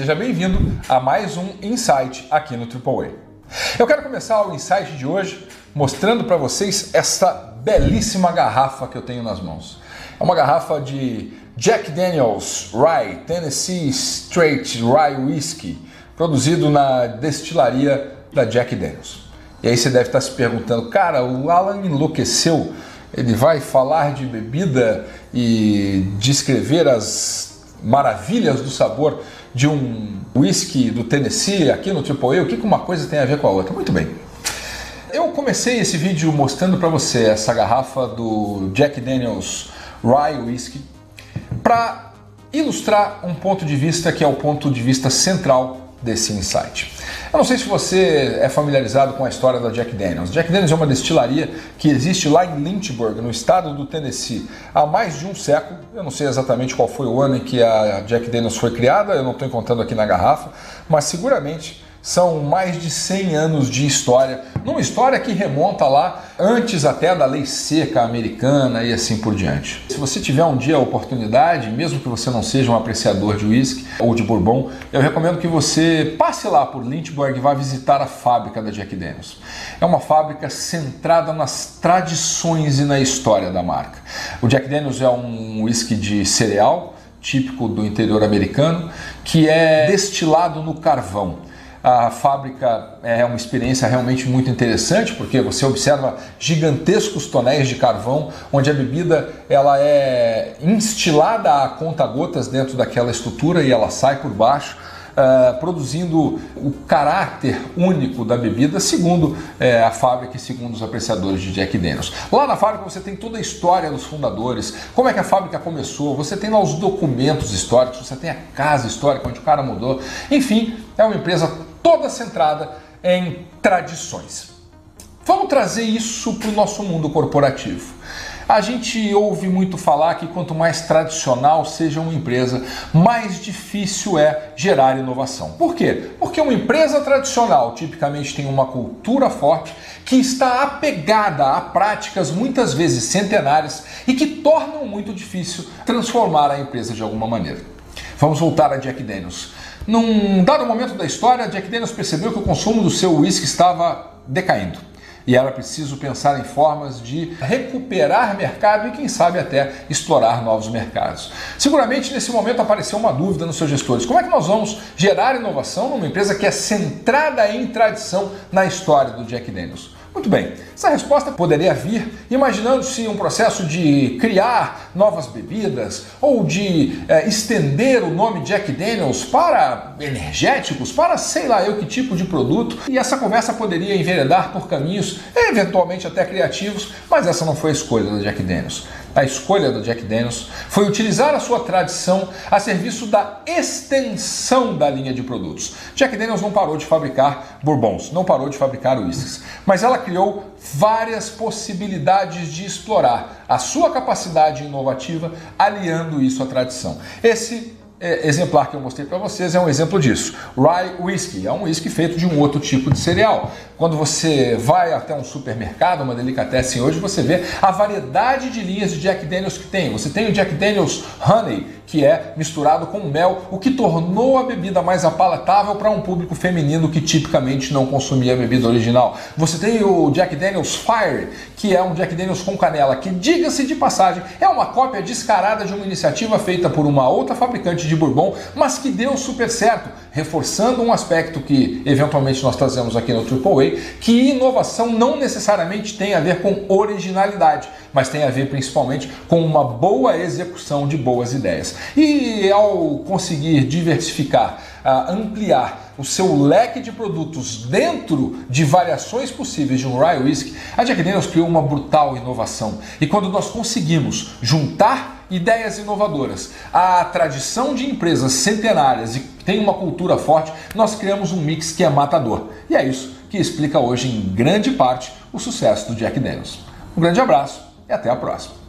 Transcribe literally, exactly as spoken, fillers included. Seja bem-vindo a mais um Insight aqui no A A A. Eu quero começar o Insight de hoje mostrando para vocês esta belíssima garrafa que eu tenho nas mãos. É uma garrafa de Jack Daniel's Rye, Tennessee Straight Rye Whiskey, produzido na destilaria da Jack Daniel's. E aí você deve estar se perguntando, cara, o Alan enlouqueceu, ele vai falar de bebida e descrever as maravilhas do sabor de um whisky do Tennessee aqui no A A A, o que uma coisa tem a ver com a outra? Muito bem, eu comecei esse vídeo mostrando para você essa garrafa do Jack Daniel's Rye Whiskey para ilustrar um ponto de vista que é o ponto de vista central desse insight. Eu não sei se você é familiarizado com a história da Jack Daniel's. Jack Daniel's é uma destilaria que existe lá em Lynchburg, no estado do Tennessee, há mais de um século. Eu não sei exatamente qual foi o ano em que a Jack Daniel's foi criada, eu não estou encontrando aqui na garrafa, mas seguramente são mais de cem anos de história, numa história que remonta lá antes até da lei seca americana e assim por diante. Se você tiver um dia a oportunidade, mesmo que você não seja um apreciador de uísque ou de bourbon, eu recomendo que você passe lá por Lynchburg e vá visitar a fábrica da Jack Daniel's. É uma fábrica centrada nas tradições e na história da marca. O Jack Daniel's é um uísque de cereal, típico do interior americano, que é destilado no carvão. A fábrica é uma experiência realmente muito interessante, porque você observa gigantescos tonéis de carvão, onde a bebida ela é instilada a conta-gotas dentro daquela estrutura e ela sai por baixo, uh, produzindo o caráter único da bebida, segundo uh, a fábrica e segundo os apreciadores de Jack Daniel's. Lá na fábrica você tem toda a história dos fundadores, como é que a fábrica começou, você tem lá os documentos históricos, você tem a casa histórica onde o cara mudou, enfim, é uma empresa toda centrada em tradições. Vamos trazer isso para o nosso mundo corporativo. A gente ouve muito falar que quanto mais tradicional seja uma empresa, mais difícil é gerar inovação. Por quê? Porque uma empresa tradicional tipicamente tem uma cultura forte que está apegada a práticas muitas vezes centenárias e que tornam muito difícil transformar a empresa de alguma maneira. Vamos voltar a Jack Daniel's. Num dado momento da história, Jack Daniel's percebeu que o consumo do seu uísque estava decaindo e era preciso pensar em formas de recuperar mercado e, quem sabe, até explorar novos mercados. Seguramente, nesse momento, apareceu uma dúvida nos seus gestores. Como é que nós vamos gerar inovação numa empresa que é centrada em tradição na história do Jack Daniel's? Muito bem, essa resposta poderia vir imaginando-se um processo de criar novas bebidas ou de é, estender o nome Jack Daniel's para energéticos, para sei lá eu que tipo de produto. E essa conversa poderia enveredar por caminhos eventualmente até criativos, mas essa não foi a escolha da Jack Daniel's. A escolha da Jack Daniel's foi utilizar a sua tradição a serviço da extensão da linha de produtos. Jack Daniel's não parou de fabricar bourbons, não parou de fabricar uísques, mas ela criou várias possibilidades de explorar a sua capacidade inovativa aliando isso à tradição. Esse É, exemplar que eu mostrei para vocês é um exemplo disso. Rye Whiskey é um whisky feito de um outro tipo de cereal. Quando você vai até um supermercado, uma delicatessen hoje, você vê a variedade de linhas de Jack Daniel's que tem. Você tem o Jack Daniel's Honey, que é misturado com mel, o que tornou a bebida mais apalatável para um público feminino que tipicamente não consumia a bebida original. Você tem o Jack Daniel's Fire, que é um Jack Daniel's com canela, que, diga-se de passagem, é uma cópia descarada de uma iniciativa feita por uma outra fabricante de de bourbon, mas que deu super certo, reforçando um aspecto que eventualmente nós trazemos aqui no A A A, que inovação não necessariamente tem a ver com originalidade, mas tem a ver principalmente com uma boa execução de boas ideias. E ao conseguir diversificar, ampliar o seu leque de produtos dentro de variações possíveis de um Rye Whiskey, a Jack Daniel's criou uma brutal inovação. E quando nós conseguimos juntar ideias inovadoras, a tradição de empresas centenárias e tem uma cultura forte, nós criamos um mix que é matador. E é isso que explica hoje, em grande parte, o sucesso do Jack Daniel's. Um grande abraço e até a próxima.